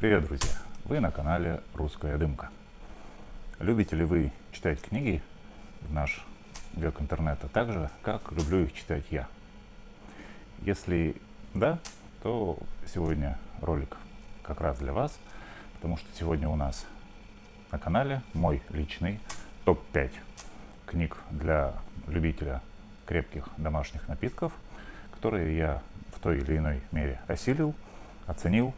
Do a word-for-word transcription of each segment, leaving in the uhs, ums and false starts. Привет, друзья! Вы на канале Русская Дымка. Любите ли вы читать книги в наш век интернета так же, как люблю их читать я? Если да, то сегодня ролик как раз для вас, потому что сегодня у нас на канале мой личный топ пять книг для любителя крепких домашних напитков, которые я в той или иной мере осилил, оценил,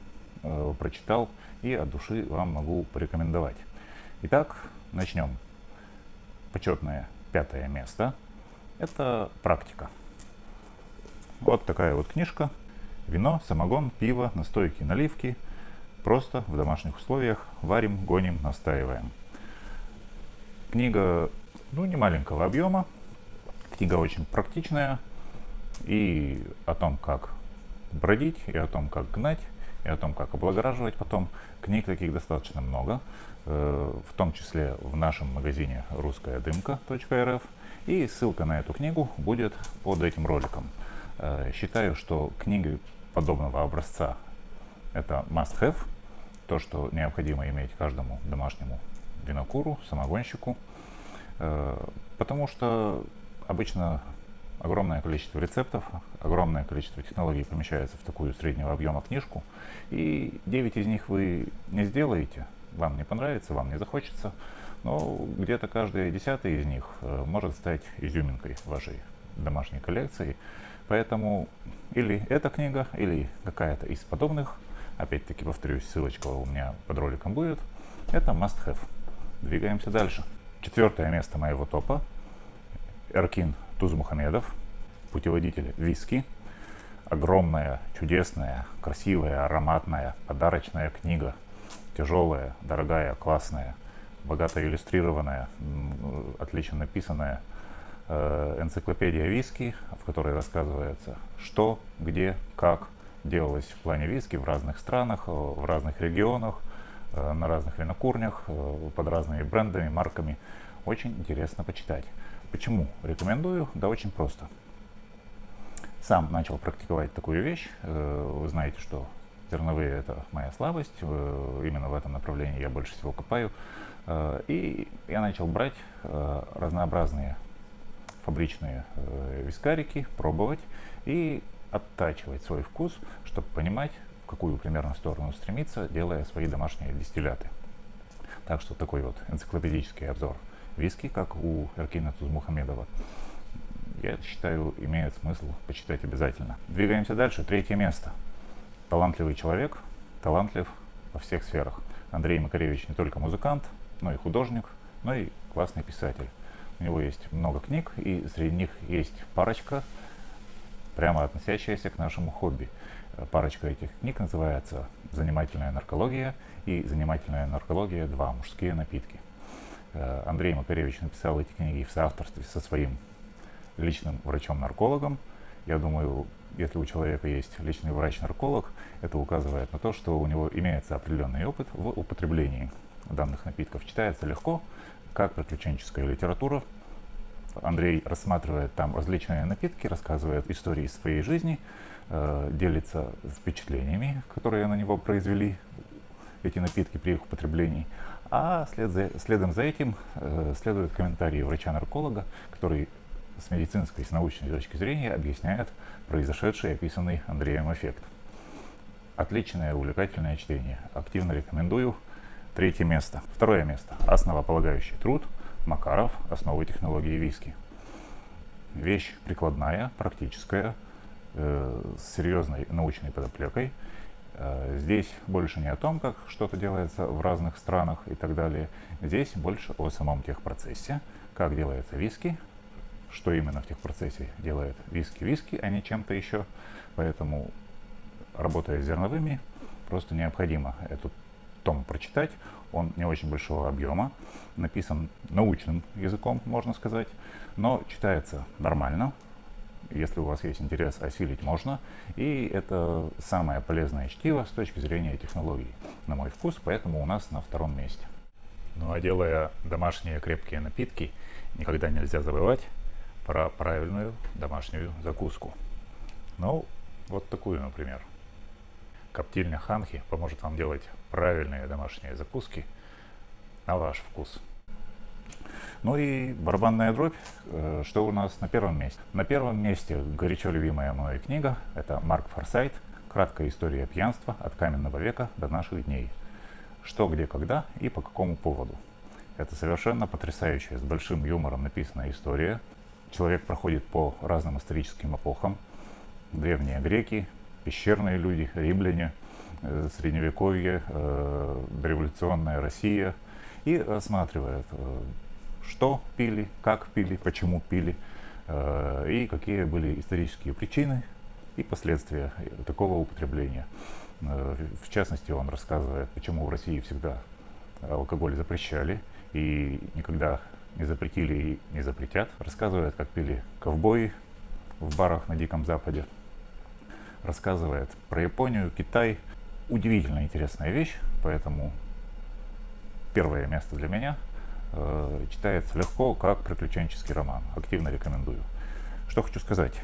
э, прочитал и от души вам могу порекомендовать. Итак, начнем. Почетное пятое место – это «Практика». Вот такая вот книжка. Вино, самогон, пиво, настойки, наливки. Просто в домашних условиях варим, гоним, настаиваем. Книга, ну, не маленького объема. Книга очень практичная. И о том, как бродить, и о том, как гнать, и о том, как облагораживать потом. Книг таких достаточно много, в том числе в нашем магазине русская дымка точка рф. И ссылка на эту книгу будет под этим роликом. Считаю, что книги подобного образца – это must-have, то, что необходимо иметь каждому домашнему винокуру, самогонщику, потому что обычно огромное количество рецептов, огромное количество технологий помещается в такую среднего объема книжку, и девять из них вы не сделаете, вам не понравится, вам не захочется, но где-то каждый десятый из них может стать изюминкой вашей домашней коллекции. Поэтому или эта книга, или какая-то из подобных, опять-таки повторюсь, ссылочка у меня под роликом будет, это must-have. Двигаемся дальше. Четвертое место моего топа. Эркин Тузмухамедов, путеводитель виски. Огромная, чудесная, красивая, ароматная, подарочная книга. Тяжелая, дорогая, классная, богато иллюстрированная, отлично написанная энциклопедия виски, в которой рассказывается, что, где, как делалось в плане виски в разных странах, в разных регионах, на разных винокурнях, под разными брендами, марками. Очень интересно почитать. Почему рекомендую? Да очень просто. Сам начал практиковать такую вещь. Вы знаете, что зерновые – это моя слабость. Именно в этом направлении я больше всего копаю. И я начал брать разнообразные фабричные э, вискарики, пробовать и оттачивать свой вкус, чтобы понимать, в какую примерно сторону стремиться, делая свои домашние дистилляты. Так что такой вот энциклопедический обзор виски, как у Эркина Тузмухамедова, я считаю, имеет смысл почитать обязательно. Двигаемся дальше. Третье место. Талантливый человек, талантлив во всех сферах. Андрей Макаревич не только музыкант, но и художник, но и классный писатель. У него есть много книг, и среди них есть парочка, прямо относящаяся к нашему хобби. Парочка этих книг называется «Занимательная наркология» и «Занимательная наркология два. Мужские напитки». Андрей Макаревич написал эти книги в соавторстве со своим личным врачом-наркологом. Я думаю, если у человека есть личный врач-нарколог, это указывает на то, что у него имеется определенный опыт в употреблении данных напитков. Читается легко, как приключенческая литература. Андрей рассматривает там различные напитки, рассказывает истории своей жизни, э, делится впечатлениями, которые на него произвели эти напитки при их употреблении. А след за, следом за этим э, следуют комментарии врача-нарколога, который с медицинской, с научной точки зрения объясняет произошедший описанный Андреем эффект. Отличное, увлекательное чтение. Активно рекомендую. Третье место. Второе место. Основополагающий труд. Макаров. Основы технологии виски. Вещь прикладная, практическая, э, с серьезной научной подоплекой. Э, здесь больше не о том, как что-то делается в разных странах и так далее. Здесь больше о самом техпроцессе. Как делается виски. Что именно в техпроцессе делает виски-виски, а не чем-то еще. Поэтому, работая с зерновыми, просто необходимо эту том прочитать. Он не очень большого объема, написан научным языком, можно сказать, но читается нормально. Если у вас есть интерес, осилить можно. И это самое полезное чтиво с точки зрения технологий, на мой вкус, поэтому у нас на втором месте. Ну а делая домашние крепкие напитки, никогда нельзя забывать про правильную домашнюю закуску. Ну, вот такую, например. Коптильня Ханхи поможет вам делать правильные домашние закуски на ваш вкус. Ну и барабанная дробь, что у нас на первом месте. На первом месте горячо любимая мной книга, это Марк Форсайт «Краткая история пьянства от каменного века до наших дней. Что, где, когда и по какому поводу». Это совершенно потрясающая, с большим юмором написанная история. Человек проходит по разным историческим эпохам. Древние греки, пещерные люди, римляне, средневековье, дореволюционная Россия. И рассматривает, что пили, как пили, почему пили, и какие были исторические причины и последствия такого употребления. В частности, он рассказывает, почему в России всегда алкоголь запрещали и никогда не запретили и не запретят. Рассказывает, как пили ковбои в барах на Диком Западе. Рассказывает про Японию, Китай. Удивительно интересная вещь, поэтому первое место для меня. Читается легко, как приключенческий роман. Активно рекомендую. Что хочу сказать.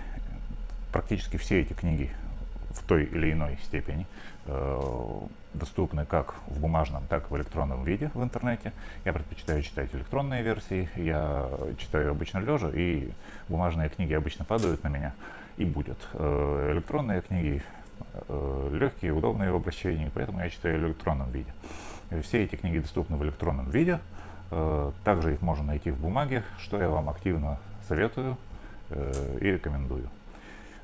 Практически все эти книги в той или иной степени э, доступны как в бумажном, так и в электронном виде в интернете. Я предпочитаю читать электронные версии. Я читаю обычно лежа, и бумажные книги обычно падают на меня и будет. Э, электронные книги э, легкие, удобные в обращении, поэтому я читаю в электронном виде. Все эти книги доступны в электронном виде. Э, также их можно найти в бумаге, что я вам активно советую э, и рекомендую.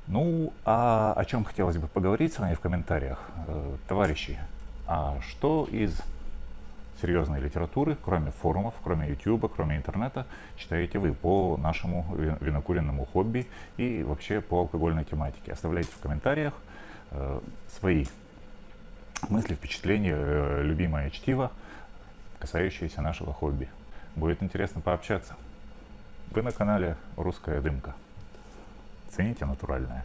Ну, а о чем хотелось бы поговорить с вами в комментариях, э, товарищи, а что из серьезной литературы, кроме форумов, кроме ютьюба, кроме интернета, читаете вы по нашему винокуренному хобби и вообще по алкогольной тематике? Оставляйте в комментариях э, свои мысли, впечатления, э, любимое чтиво, касающееся нашего хобби. Будет интересно пообщаться. Вы на канале «Русская Дымка». Цените натуральное.